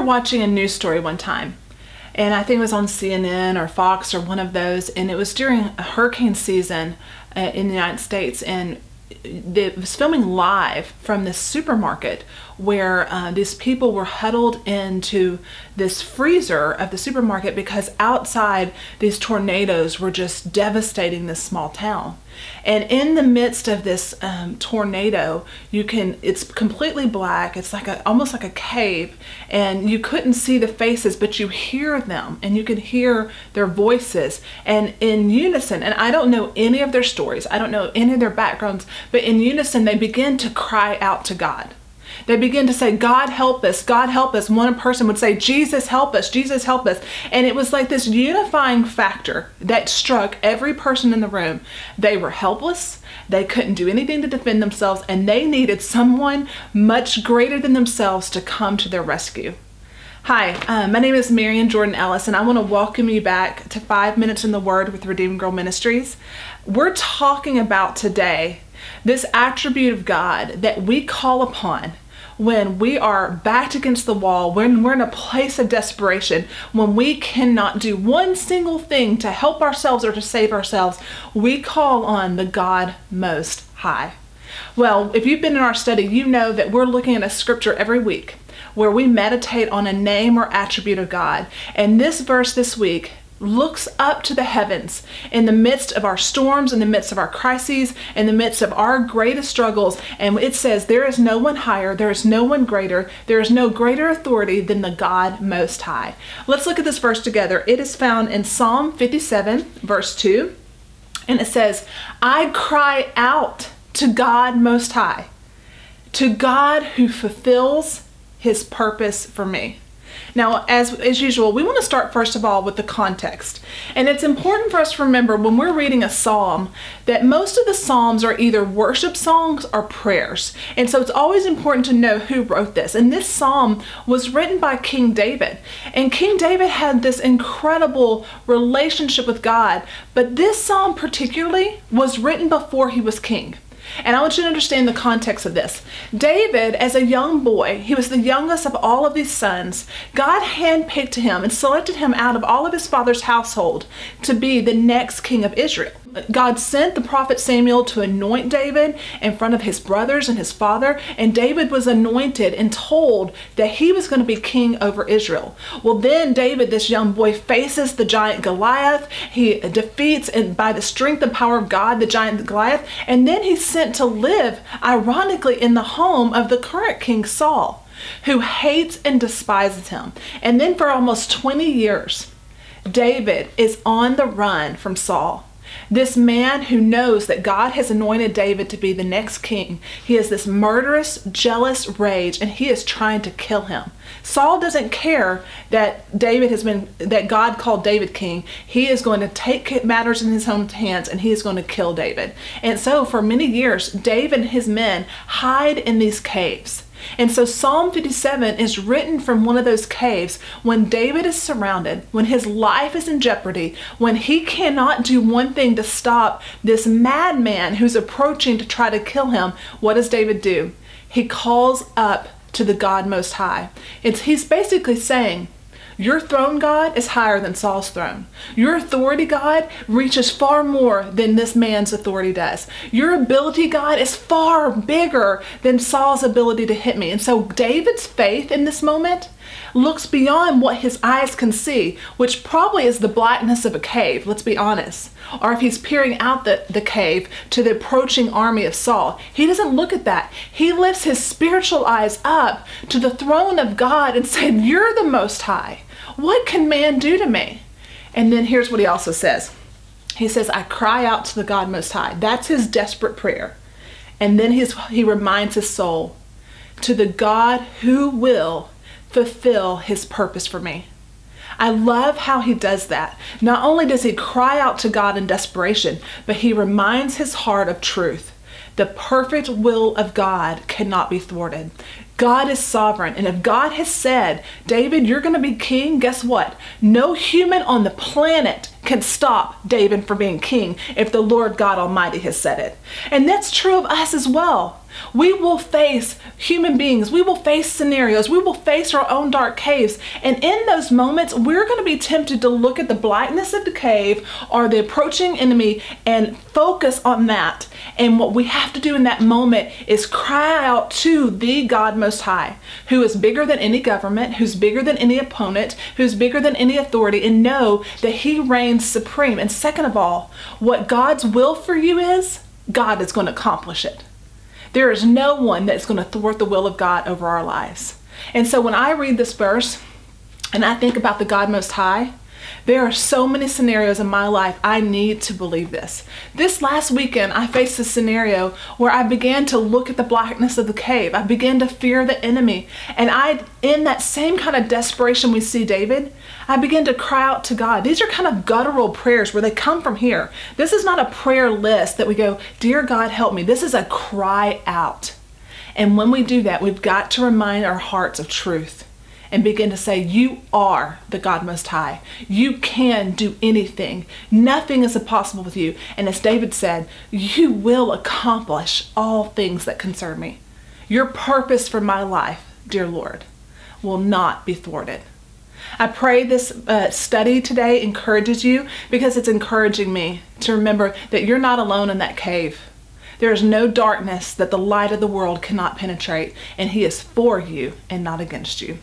remember watching a news story one time, and I think it was on CNN or Fox or one of those, and it was during a hurricane season in the United States, and it was filming live from this supermarket where these people were huddled into this freezer of the supermarket because outside these tornadoes were just devastating this small town. And in the midst of this tornado, it's completely black. It's like almost like a cave, and you couldn't see the faces, but you hear them and you can hear their voices, and in unison, and I don't know any of their stories, I don't know any of their backgrounds, but in unison, they begin to cry out to God. They begin to say, God help us, God help us. One person would say, Jesus help us, Jesus help us. And it was like this unifying factor that struck every person in the room. They were helpless, they couldn't do anything to defend themselves, and they needed someone much greater than themselves to come to their rescue. Hi, my name is Marian Jordan Ellis, and I want to welcome you back to 5 Minutes in the Word with Redeemed Girl Ministries. We're talking about today this attribute of God that we call upon when we are backed against the wall, when we're in a place of desperation, when we cannot do one single thing to help ourselves or to save ourselves. We call on the God Most High. Well, if you've been in our study, you know that we're looking at a scripture every week where we meditate on a name or attribute of God. And this verse this week looks up to the heavens in the midst of our storms, in the midst of our crises, in the midst of our greatest struggles, and it says, there is no one higher, there is no one greater, there is no greater authority than the God Most High. Let's look at this verse together. It is found in Psalm 57, verse 2, and it says, I cry out to God Most High, to God who fulfills His purpose for me. Now, as usual, we want to start first of all with the context. And it's important for us to remember when we're reading a psalm that most of the psalms are either worship songs or prayers. And so it's always important to know who wrote this. And this psalm was written by King David. And King David had this incredible relationship with God, but this psalm particularly was written before he was king. And I want you to understand the context of this. David, as a young boy, he was the youngest of all of these sons. God handpicked him and selected him out of all of his father's household to be the next king of Israel. God sent the prophet Samuel to anoint David in front of his brothers and his father, and David was anointed and told that he was going to be king over Israel. Well, then David, this young boy, faces the giant Goliath. He defeats, and by the strength and power of God, the giant Goliath, and then he's sent to live, ironically, in the home of the current king, Saul, who hates and despises him. And then for almost 20 years, David is on the run from Saul. This man who knows that God has anointed David to be the next king. He has this murderous, jealous rage, and he is trying to kill him. Saul doesn't care that that God called David king. He is going to take matters in his own hands, and he is going to kill David. And so for many years, David and his men hide in these caves. And so Psalm 57 is written from one of those caves when David is surrounded, when his life is in jeopardy, when he cannot do one thing to stop this madman who's approaching to try to kill him. What does David do? He calls up to the God Most High. He's basically saying, your throne, God, is higher than Saul's throne. Your authority, God, reaches far more than this man's authority does. Your ability, God, is far bigger than Saul's ability to hit me. And so David's faith in this moment looks beyond what his eyes can see, which probably is the blackness of a cave, let's be honest. Or if he's peering out the cave to the approaching army of Saul, he doesn't look at that. He lifts his spiritual eyes up to the throne of God and said, you're the Most High. What can man do to me? And then here's what he also says. He says, I cry out to the God Most High. That's his desperate prayer. And then he reminds his soul, to the God who will fulfill his purpose for me. I love how he does that. Not only does he cry out to God in desperation, but he reminds his heart of truth. The perfect will of God cannot be thwarted. God is sovereign, and if God has said, David, you're going to be king, guess what? No human on the planet can stop David from being king if the Lord God Almighty has said it. And that's true of us as well. We will face human beings. We will face scenarios. We will face our own dark caves. And in those moments, we're going to be tempted to look at the brightness of the cave or the approaching enemy and focus on that. And what we have to do in that moment is cry out to the God Most High, who is bigger than any government, who's bigger than any opponent, who's bigger than any authority, and know that He reigns supreme. And second of all, what God's will for you is, God is going to accomplish it. There is no one that's going to thwart the will of God over our lives. And so when I read this verse and I think about the God Most High, there are so many scenarios in my life I need to believe this. This last weekend, I faced a scenario where I began to look at the blackness of the cave. I began to fear the enemy. And in that same kind of desperation we see David, I began to cry out to God. These are kind of guttural prayers where they come from here. This is not a prayer list that we go, "Dear God, help me." This is a cry out. And when we do that, we've got to remind our hearts of truth and begin to say, "You are the God Most High. You can do anything. Nothing is impossible with you." And as David said, "You will accomplish all things that concern me. Your purpose for my life, dear Lord, will not be thwarted." I pray this study today encourages you, because it's encouraging me to remember that you're not alone in that cave. There is no darkness that the light of the world cannot penetrate, and He is for you and not against you.